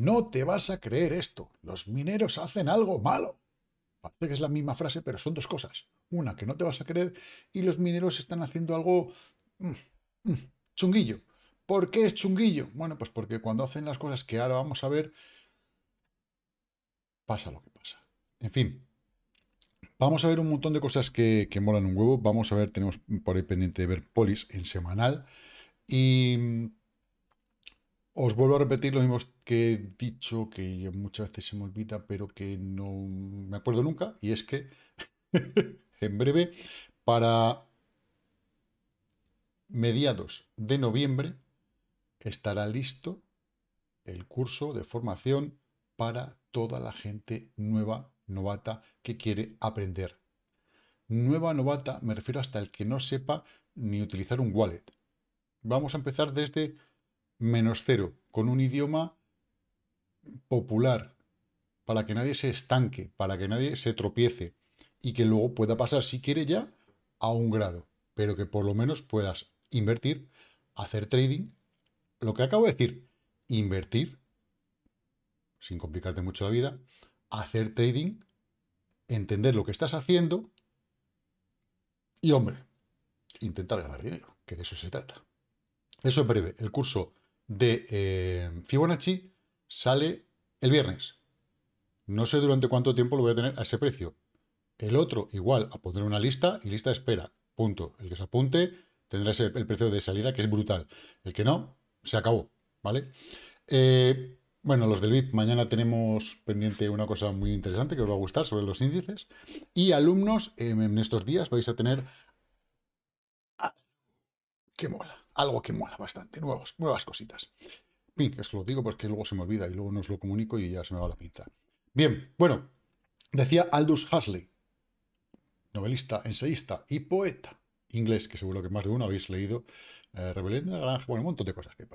No te vas a creer esto. Los mineros hacen algo malo. Parece que es la misma frase, pero son dos cosas. Una que no te vas a creer y los mineros están haciendo algo chunguillo. ¿Por qué es chunguillo? Bueno, pues porque cuando hacen las cosas que ahora vamos a ver, pasa lo que pasa. En fin, vamos a ver un montón de cosas que molan un huevo. Vamos a ver, tenemos por ahí pendiente de ver Polis en semanal. Y os vuelvo a repetir lo mismo que he dicho, que muchas veces se me olvida, pero que no me acuerdo nunca, y es que en breve, para mediados de noviembre, estará listo el curso de formación para toda la gente nueva, novata, que quiere aprender. Nueva novata, me refiero hasta el que no sepa ni utilizar un wallet. Vamos a empezar desde -0, con un idioma popular, para que nadie se estanque, para que nadie se tropiece, y que luego pueda pasar, si quiere ya, a un grado, pero que por lo menos puedas invertir, hacer trading, lo que acabo de decir, invertir, sin complicarte mucho la vida, hacer trading, entender lo que estás haciendo, y hombre, intentar ganar dinero, que de eso se trata. Eso en breve, el curso de Fibonacci sale el viernes. No sé durante cuánto tiempo lo voy a tener a ese precio. El otro, igual, a poner una lista y lista de espera. Punto. El que se apunte tendrá el precio de salida, que es brutal. El que no, se acabó. ¿Vale? Bueno, los del VIP, mañana tenemos pendiente una cosa muy interesante que os va a gustar sobre los índices. Y alumnos, en estos días vais a tener... ¡Qué mola! Algo que mola bastante, nuevas cositas. Pink, es que lo digo porque luego se me olvida y luego no os lo comunico y ya se me va la pinza. Bien, bueno, decía Aldous Huxley, novelista, ensayista y poeta inglés, que seguro que más de uno habéis leído, Rebelión de la Granja, bueno, un montón de cosas que hay.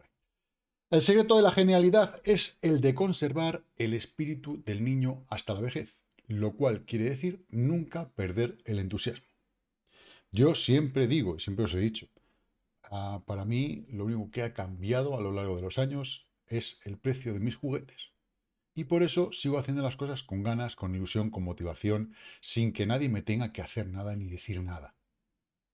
El secreto de la genialidad es el de conservar el espíritu del niño hasta la vejez, lo cual quiere decir nunca perder el entusiasmo. Yo siempre digo, y siempre os he dicho, para mí, lo único que ha cambiado a lo largo de los años es el precio de mis juguetes. Y por eso sigo haciendo las cosas con ganas, con ilusión, con motivación, sin que nadie me tenga que hacer nada ni decir nada.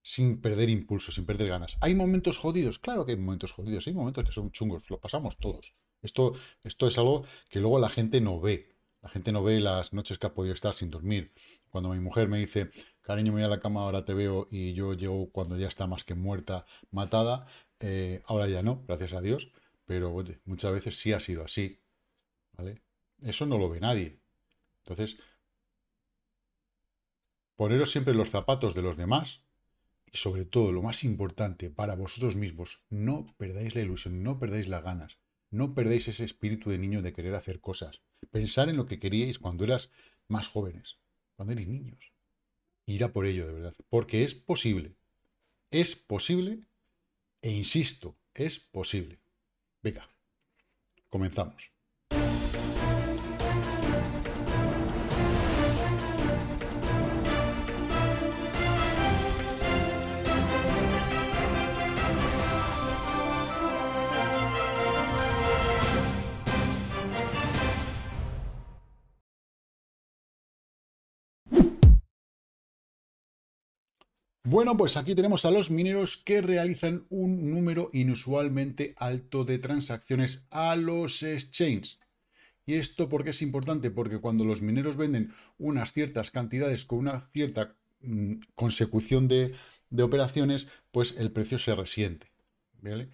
Sin perder impulso, sin perder ganas. ¿Hay momentos jodidos? Claro que hay momentos jodidos. Hay momentos que son chungos, lo pasamos todos. Esto es algo que luego la gente no ve. La gente no ve las noches que ha podido estar sin dormir. Cuando mi mujer me dice... Cariño, me voy a la cama, ahora te veo, y yo llego cuando ya está más que muerta, matada. Ahora ya no, gracias a Dios, pero oye, muchas veces sí ha sido así, ¿vale? Eso no lo ve nadie. Entonces, poneros siempre los zapatos de los demás y sobre todo, lo más importante para vosotros mismos, no perdáis la ilusión, no perdáis las ganas, no perdáis ese espíritu de niño de querer hacer cosas. Pensar en lo que queríais cuando eras más jóvenes, cuando erais niños. Ir a por ello, de verdad, porque es posible, e insisto, es posible. Venga, comenzamos. Bueno, pues aquí tenemos a los mineros que realizan un número inusualmente alto de transacciones a los exchanges. ¿Y esto por qué es importante? Porque cuando los mineros venden unas ciertas cantidades con una cierta consecución de operaciones, pues el precio se resiente, ¿vale?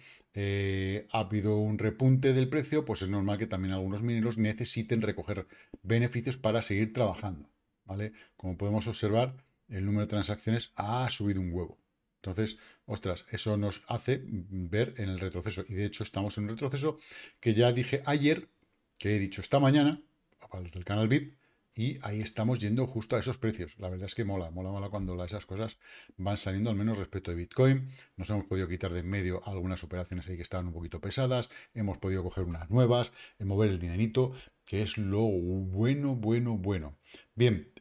Ha habido un repunte del precio, pues es normal que también algunos mineros necesiten recoger beneficios para seguir trabajando, ¿vale? Como podemos observar, el número de transacciones ha subido un huevo. Entonces, ostras, eso nos hace ver en el retroceso. Y de hecho estamos en un retroceso que ya dije ayer, que he dicho esta mañana, para los del canal VIP, y ahí estamos yendo justo a esos precios. La verdad es que mola, mola, mola cuando esas cosas van saliendo, al menos respecto de Bitcoin. Nos hemos podido quitar de en medio algunas operaciones ahí que estaban un poquito pesadas, hemos podido coger unas nuevas, mover el dinerito, que es lo bueno, bueno, bueno. Bien,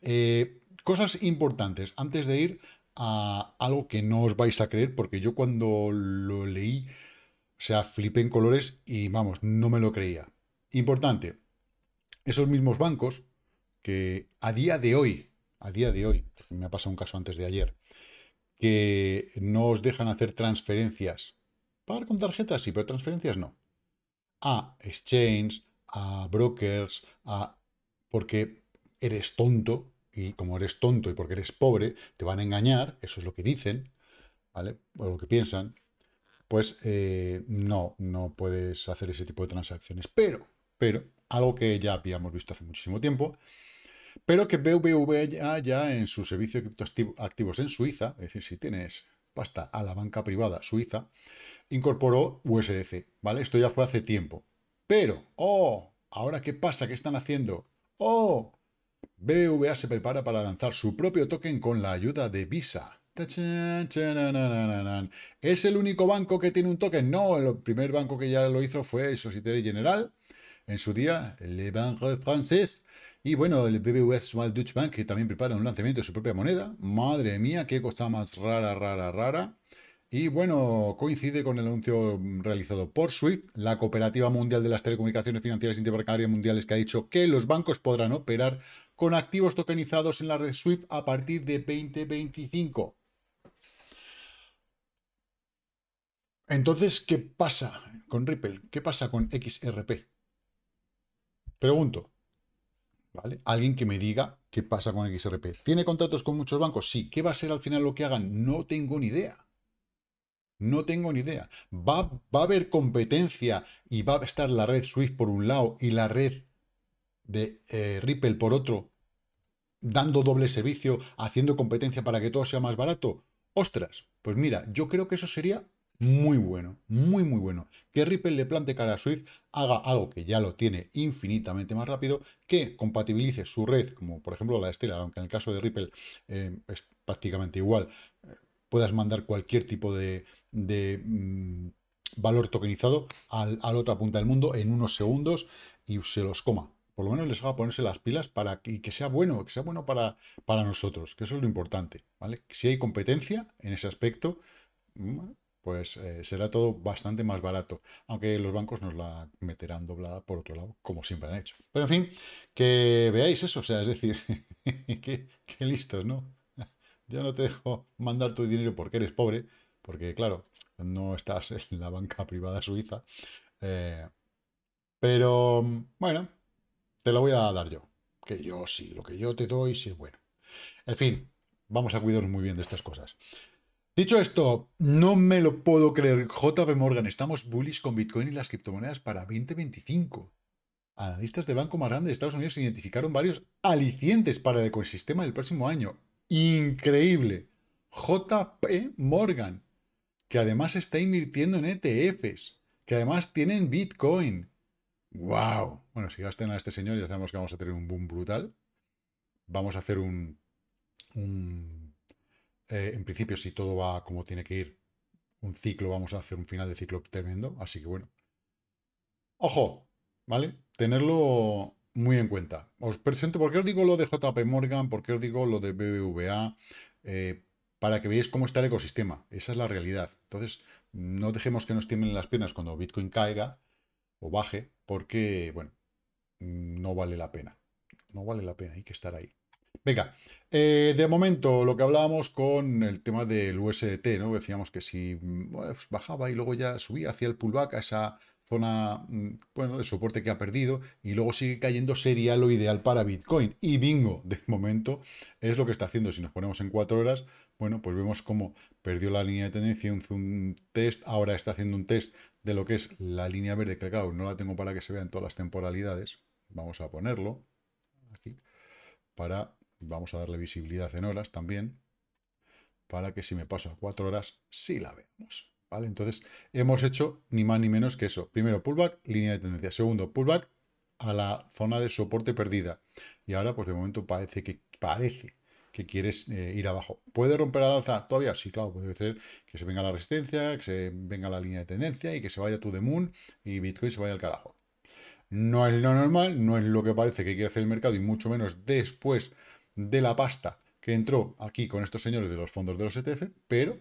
cosas importantes, antes de ir a algo que no os vais a creer, porque yo cuando lo leí, o sea, flipé en colores y vamos, no me lo creía. Importante, esos mismos bancos que a día de hoy, me ha pasado un caso antes de ayer, que no os dejan hacer transferencias. Pagar con tarjetas sí, pero transferencias no. A exchange, a brokers, porque eres tonto, y como eres tonto y porque eres pobre, te van a engañar, eso es lo que dicen, ¿vale? O lo que piensan, pues no puedes hacer ese tipo de transacciones. Pero, algo que ya habíamos visto hace muchísimo tiempo, pero que BBVA ya en su servicio de criptoactivos en Suiza, es decir, si tienes pasta a la banca privada suiza, incorporó USDC, ¿vale? Esto ya fue hace tiempo. Pero, ¿ahora qué pasa? ¿Qué están haciendo? BBVA se prepara para lanzar su propio token con la ayuda de Visa. ¿Es el único banco que tiene un token? No, el primer banco que ya lo hizo fue Société Générale, en su día, Le Banque de France. Y bueno, el BBVA Small Dutch Bank, que también prepara un lanzamiento de su propia moneda. Madre mía, qué cosa más rara. Y bueno, coincide con el anuncio realizado por SWIFT, la cooperativa mundial de las telecomunicaciones financieras interbancarias mundiales, que ha dicho que los bancos podrán operar con activos tokenizados en la red SWIFT a partir de 2025. Entonces, ¿qué pasa con Ripple? ¿Qué pasa con XRP? Pregunto. ¿Vale? Alguien que me diga qué pasa con XRP. ¿Tiene contratos con muchos bancos? Sí. ¿Qué va a ser al final lo que hagan? No tengo ni idea. No tengo ni idea. ¿Va a haber competencia y va a estar la red SWIFT por un lado y la red de Ripple por otro, dando doble servicio, haciendo competencia para que todo sea más barato? Ostras, pues mira, yo creo que eso sería muy bueno, muy bueno. Que Ripple le plante cara a SWIFT, haga algo que ya lo tiene infinitamente más rápido, que compatibilice su red, como por ejemplo la de Stellar, aunque en el caso de Ripple es prácticamente igual, puedas mandar cualquier tipo de valor tokenizado a la otra punta del mundo en unos segundos y se los coma. Por lo menos les haga ponerse las pilas para que sea bueno para nosotros, que eso es lo importante, ¿vale? Si hay competencia en ese aspecto, pues será todo bastante más barato, aunque los bancos nos la meterán doblada por otro lado, como siempre han hecho. Pero en fin, que veáis eso, o sea, es decir, qué listos, ¿no? Ya no te dejo mandar tu dinero porque eres pobre, porque claro, no estás en la banca privada suiza. Pero, bueno, te lo voy a dar yo. Que yo sí, lo que yo te doy sí es bueno. En fin, vamos a cuidarnos muy bien de estas cosas. Dicho esto, no me lo puedo creer. JP Morgan, estamos bullish con Bitcoin y las criptomonedas para 2025. Analistas del banco más grande de Estados Unidos identificaron varios alicientes para el ecosistema del próximo año. Increíble. JP Morgan, que además está invirtiendo en ETFs, que además tienen Bitcoin. ¡Wow! Bueno, si gastan a este señor, ya sabemos que vamos a tener un boom brutal. Vamos a hacer en principio, si todo va como tiene que ir, un ciclo, vamos a hacer un final de ciclo tremendo. Así que bueno. ¡Ojo! ¿Vale? Tenerlo muy en cuenta. Os presento, ¿por qué os digo lo de JP Morgan? ¿Por qué os digo lo de BBVA? Para que veáis cómo está el ecosistema. Esa es la realidad. Entonces, no dejemos que nos tiemblen las piernas cuando Bitcoin caiga o baje, porque, bueno, no vale la pena. No vale la pena, hay que estar ahí. Venga, de momento, lo que hablábamos con el tema del USDT, ¿no? Decíamos que si pues, bajaba y luego ya subía hacia el pullback, a esa zona, bueno, de soporte que ha perdido y luego sigue cayendo, sería lo ideal para Bitcoin. Y bingo, de momento es lo que está haciendo. Si nos ponemos en 4 horas, bueno, pues vemos cómo perdió la línea de tendencia, un test, ahora está haciendo un test de lo que es la línea verde, que claro, no la tengo para que se vean todas las temporalidades. Vamos a ponerlo aquí, vamos a darle visibilidad en horas también, para que si me paso a 4 horas, sí la vemos. ¿Vale? Entonces, hemos hecho ni más ni menos que eso. Primero, pullback, línea de tendencia. Segundo, pullback a la zona de soporte perdida. Y ahora, pues de momento parece que quieres ir abajo. ¿Puede romper al alza todavía? Sí, claro, puede ser que se venga la resistencia, que se venga la línea de tendencia y que se vaya to the moon y Bitcoin se vaya al carajo. No es lo normal, no es lo que parece que quiere hacer el mercado, y mucho menos después de la pasta que entró aquí con estos señores de los fondos de los ETF, pero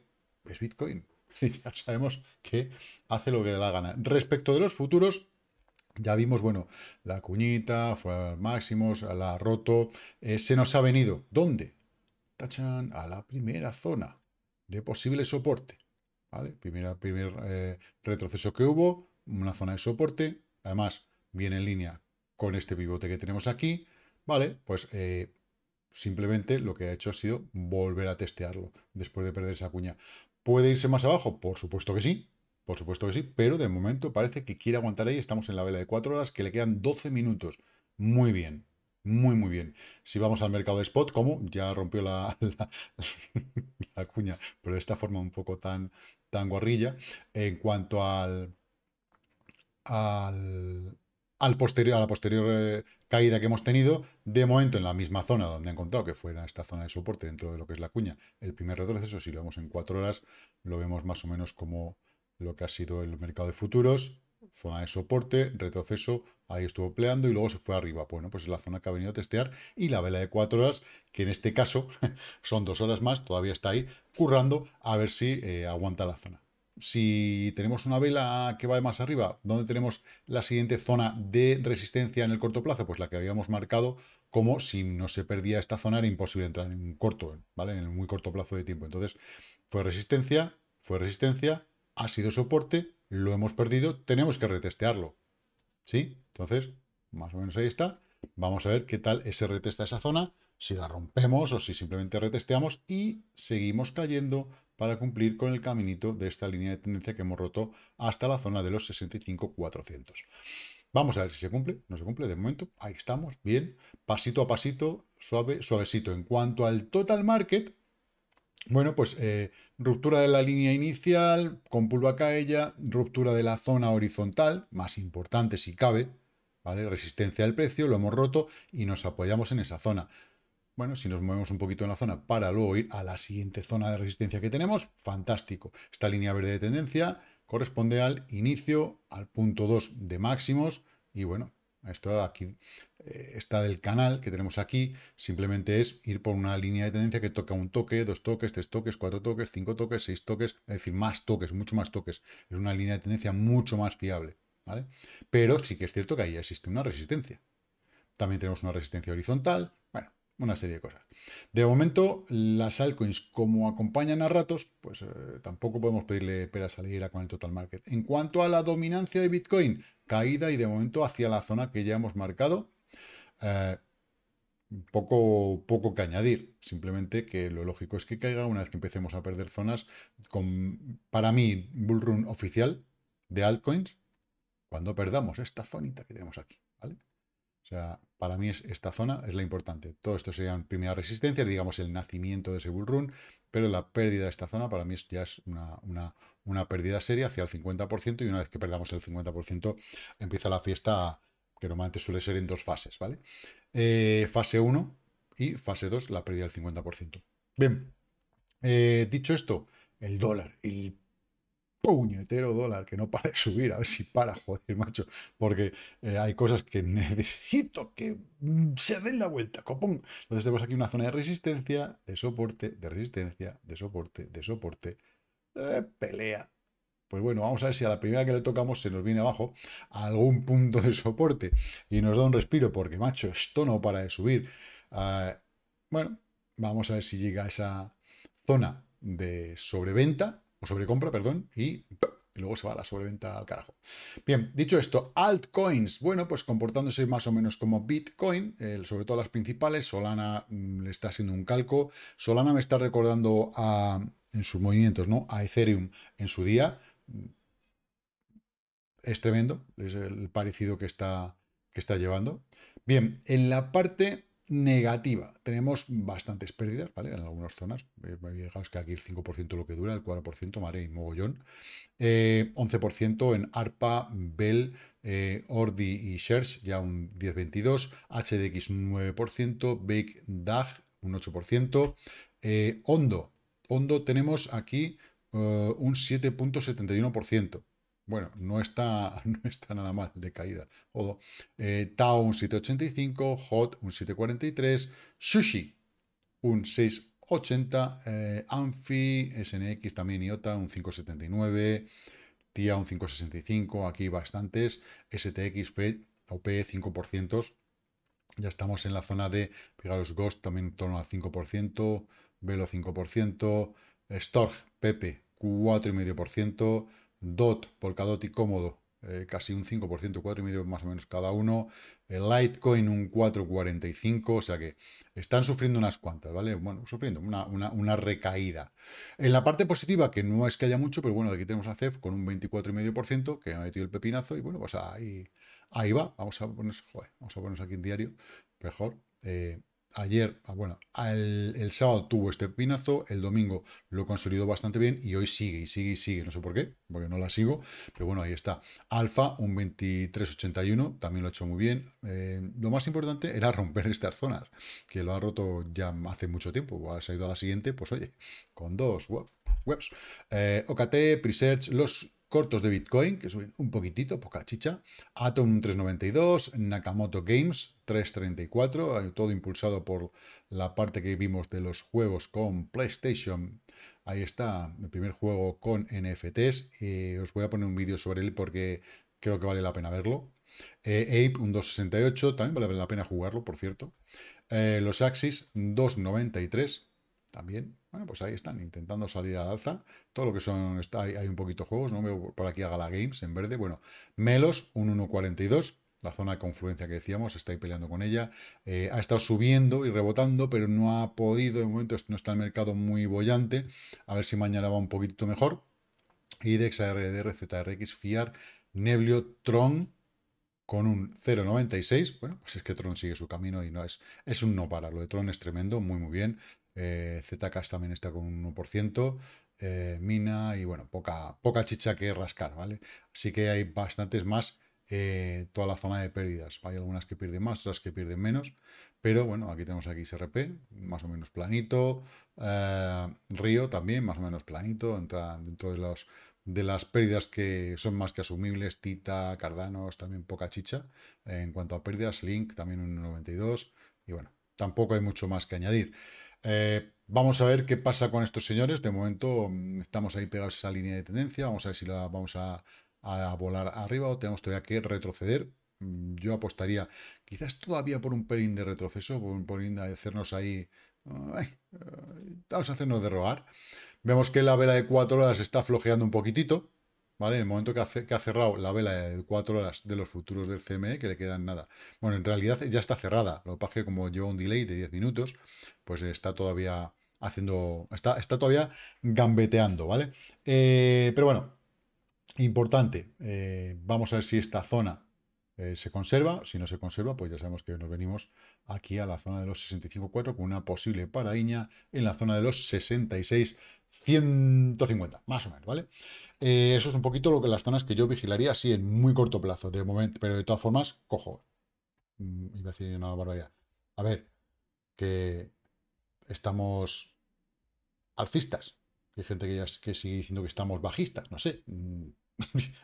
es Bitcoin. Ya sabemos que hace lo que le da la gana. Respecto de los futuros, Ya vimos, bueno, la cuñita, fue a los máximos, la ha roto. Se nos ha venido. ¿Dónde? Tachan, a la primera zona de posible soporte. ¿Vale? Primer retroceso que hubo, una zona de soporte. Además, viene en línea con este pivote que tenemos aquí. ¿Vale? Pues simplemente lo que ha hecho ha sido volver a testearlo después de perder esa cuña. ¿Puede irse más abajo? Por supuesto que sí. Por supuesto que sí, pero de momento parece que quiere aguantar ahí. Estamos en la vela de 4 horas, que le quedan 12 minutos. Muy bien, muy bien. Si vamos al mercado de spot, como ya rompió la cuña, pero de esta forma un poco tan guarrilla. En cuanto a la posterior caída que hemos tenido, de momento en la misma zona donde he encontrado que fuera esta zona de soporte dentro de lo que es la cuña, el primer retroceso, si lo vemos en 4 horas, lo vemos más o menos como lo que ha sido el mercado de futuros, zona de soporte, retroceso, ahí estuvo peleando y luego se fue arriba. Bueno, pues es la zona que ha venido a testear, y la vela de 4 horas, que en este caso son 2 horas más, todavía está ahí currando a ver si aguanta la zona. Si tenemos una vela que va más arriba, ¿dónde tenemos la siguiente zona de resistencia en el corto plazo? Pues la que habíamos marcado como si no se perdía esta zona era imposible entrar en un corto, ¿vale? En el muy corto plazo de tiempo. Entonces, fue resistencia, ha sido soporte, lo hemos perdido, tenemos que retestearlo, ¿sí? Entonces, más o menos ahí está. Vamos a ver qué tal ese retesta esa zona, si la rompemos o si simplemente retesteamos y seguimos cayendo para cumplir con el caminito de esta línea de tendencia que hemos roto hasta la zona de los 65.400. Vamos a ver si se cumple, no se cumple. De momento, ahí estamos, bien, pasito a pasito, suavecito. En cuanto al total market, bueno, pues ruptura de la línea inicial, con pullback a ella, ruptura de la zona horizontal, más importante si cabe, ¿vale? Resistencia al precio, lo hemos roto y nos apoyamos en esa zona. Bueno, si nos movemos un poquito en la zona para luego ir a la siguiente zona de resistencia que tenemos, fantástico. Esta línea verde de tendencia corresponde al inicio, al punto 2 de máximos y bueno, esto aquí está del canal que tenemos aquí, simplemente es ir por una línea de tendencia que toca un toque, 2 toques, 3 toques, 4 toques, 5 toques, 6 toques, es decir, más toques, mucho más toques. Es una línea de tendencia mucho más fiable, ¿vale? Pero sí que es cierto que ahí existe una resistencia. También tenemos una resistencia horizontal, bueno, una serie de cosas. De momento, las altcoins, como acompañan a ratos, pues tampoco podemos pedirle peras a la higuera con el total market. En cuanto a la dominancia de Bitcoin, caída y de momento hacia la zona que ya hemos marcado. Poco que añadir, simplemente que lo lógico es que caiga una vez que empecemos a perder zonas con, para mí, bull run oficial de altcoins, cuando perdamos esta zonita que tenemos aquí, ¿vale? O sea, para mí esta zona es la importante. Todo esto serían primeras resistencias, digamos el nacimiento de ese bull run, pero la pérdida de esta zona para mí ya es una pérdida seria hacia el 50%, y una vez que perdamos el 50% empieza la fiesta, que normalmente suele ser en 2 fases, ¿vale? Fase 1 y fase 2, la pérdida del 50%. Bien, dicho esto, el dólar, el puñetero dólar, que no para de subir, a ver si para, joder, macho, porque hay cosas que necesito que se den la vuelta, copón. Entonces tenemos aquí una zona de resistencia, de soporte, de resistencia, de soporte, de soporte, pelea. Pues bueno, vamos a ver si a la primera que le tocamos se nos viene abajo a algún punto de soporte y nos da un respiro, porque, macho, esto no para de subir. Bueno, vamos a ver si llega a esa zona de sobreventa, o sobrecompra, perdón, y luego se va a la sobreventa al carajo. Bien, dicho esto, altcoins, bueno, pues comportándose más o menos como Bitcoin, sobre todo las principales. Solana le está haciendo un calco. Solana me está recordando a, en sus movimientos, ¿no?, a Ethereum en su día. Es tremendo, es el parecido que está llevando. Bien, en la parte negativa tenemos bastantes pérdidas, ¿vale? En algunas zonas, fijaos que aquí el 5% lo que dura, el 4% mare y mogollón, 11% en Arpa, Bell, Ordi y Shares, ya un 10,22%, HDX un 9%, Big Dag un 8%, Hondo tenemos aquí un 7,71%. Bueno, no está nada mal de caída. Tao un 7,85%, Hot un 7,43%, Sushi un 6,80%, Anfi, snX también IOTA un 5,79%, TIA un 5,65, aquí bastantes, STX, FED, OP 5%, ya estamos en la zona de, fijaros, Ghost también en torno al 5%, Velo 5%, Storch, Pepe 4,5%, DOT, Polkadot y Cómodo, casi un 5%, 4,5% más o menos cada uno, el Litecoin un 4,45%, o sea que están sufriendo unas cuantas, ¿vale? Bueno, sufriendo una recaída. En la parte positiva, que no es que haya mucho, pero bueno, aquí tenemos a CEF con un 24,5%, que ha metido el pepinazo, y bueno, pues ahí va. Vamos a ponernos, joder, vamos a ponernos aquí en diario, mejor. Ayer, bueno, el sábado tuvo este pepinazo, el domingo lo consolidó bastante bien y hoy sigue, sigue, no sé por qué, porque no la sigo, pero bueno, ahí está. Alfa, un 23,81, también lo ha hecho muy bien. Lo más importante era romper estas zonas, que lo ha roto ya hace mucho tiempo, se ha ido a la siguiente, pues oye, con dos webs. OKT, Presearch, los cortos de Bitcoin, que suben un poquitito, poca chicha. Atom, un 3,92, Nakamoto Games, 3,34, todo impulsado por la parte que vimos de los juegos con PlayStation. Ahí está, el primer juego con NFTs. Os voy a poner un vídeo sobre él porque creo que vale la pena verlo. Ape, un 2,68, también vale la pena jugarlo, por cierto. Los Axis, 2,93. También, bueno, pues ahí están, intentando salir al alza. Todo lo que son, hay un poquito juegos, no veo por aquí a Gala Games en verde. Bueno, Melos, un 1,42, la zona de confluencia que decíamos, está ahí peleando con ella. Ha estado subiendo y rebotando, pero no ha podido, de momento no está el mercado muy bollante. A ver si mañana va un poquito mejor. IDEX, ARDR, ZRX, FIAR, Neblio, Tron, con un 0,96. Bueno, pues es que Tron sigue su camino y no es un no para. Lo de Tron es tremendo, muy bien. ZK también está con un 1%, Mina y bueno, poca chicha que rascar, ¿vale? Así que hay bastantes más, toda la zona de pérdidas. Hay algunas que pierden más, otras que pierden menos, pero bueno, aquí tenemos aquí XRP, más o menos planito, Río también, más o menos planito, entra dentro de las pérdidas que son más que asumibles, Tita, Cardanos, también poca chicha. En cuanto a pérdidas, Link también un 1,92 y bueno, tampoco hay mucho más que añadir. Vamos a ver qué pasa con estos señores. De momento estamos ahí pegados a esa línea de tendencia. Vamos a ver si la vamos a volar arriba o tenemos todavía que retroceder. Yo apostaría quizás todavía por un pelín de retroceso, por un pelín de hacernos ahí, vamos a hacernos de rogar. Vemos que la vela de 4 horas está flojeando un poquitito, ¿vale? En el momento que ha cerrado la vela de 4 horas de los futuros del CME, que le quedan nada. Bueno, en realidad ya está cerrada. Lo que pasa es que como lleva un delay de 10 minutos, pues está todavía haciendo... Está todavía gambeteando, ¿vale? Pero bueno, importante. Vamos a ver si esta zona se conserva. Si no se conserva, pues ya sabemos que nos venimos aquí a la zona de los 65.4 con una posible paradiña en la zona de los 66.150, más o menos, ¿vale? Eso es un poquito lo que las zonas que yo vigilaría así en muy corto plazo, de momento, pero de todas formas, cojo. Iba a decir una barbaridad. A ver, que estamos alcistas. Hay gente que sigue diciendo que estamos bajistas, no sé.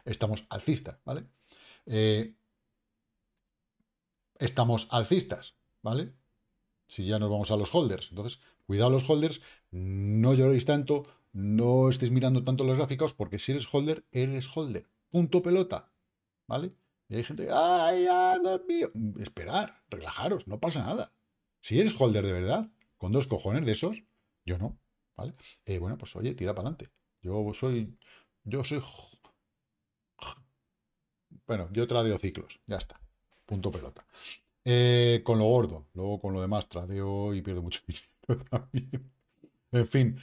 Estamos alcistas, ¿vale? Estamos alcistas, ¿vale? Si ya nos vamos a los holders. Entonces, cuidado los holders, no lloréis tanto, no estéis mirando tanto los gráficos, porque si eres holder, punto pelota, ¿vale? Y hay gente que, ¡ay, Dios mío! Esperar, relajaros, no pasa nada. Si eres holder de verdad, con dos cojones de esos, yo no, ¿vale? Bueno, pues oye, tira para adelante. Yo soy... Bueno, yo tradeo ciclos, ya está, punto pelota. Con lo gordo, luego con lo demás tradeo y pierdo mucho dinero también. En fin,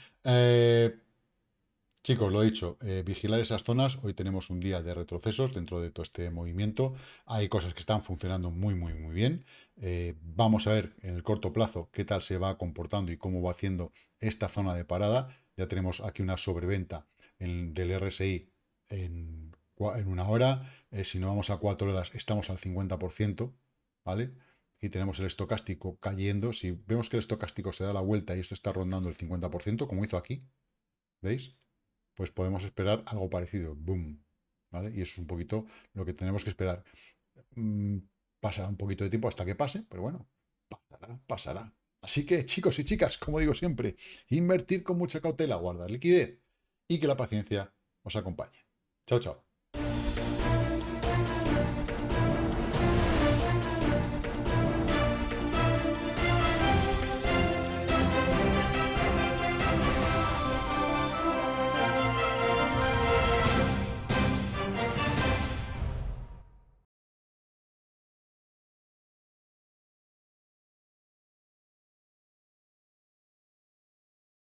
chicos, lo he dicho, vigilar esas zonas. Hoy tenemos un día de retrocesos dentro de todo este movimiento. Hay cosas que están funcionando muy bien. Vamos a ver en el corto plazo qué tal se va comportando y cómo va haciendo esta zona de parada. Ya tenemos aquí una sobreventa del RSI en una hora. Si no vamos a 4 horas, estamos al 50%. ¿Vale? Y tenemos el estocástico cayendo. Si vemos que el estocástico se da la vuelta y esto está rondando el 50%, como hizo aquí, ¿veis? Pues podemos esperar algo parecido. ¡Boom! ¿Vale? Y eso es un poquito lo que tenemos que esperar. Pasará un poquito de tiempo hasta que pase, pero bueno, pasará. Así que, chicos y chicas, como digo siempre, invertir con mucha cautela, guardar liquidez y que la paciencia os acompañe. Chao, chao.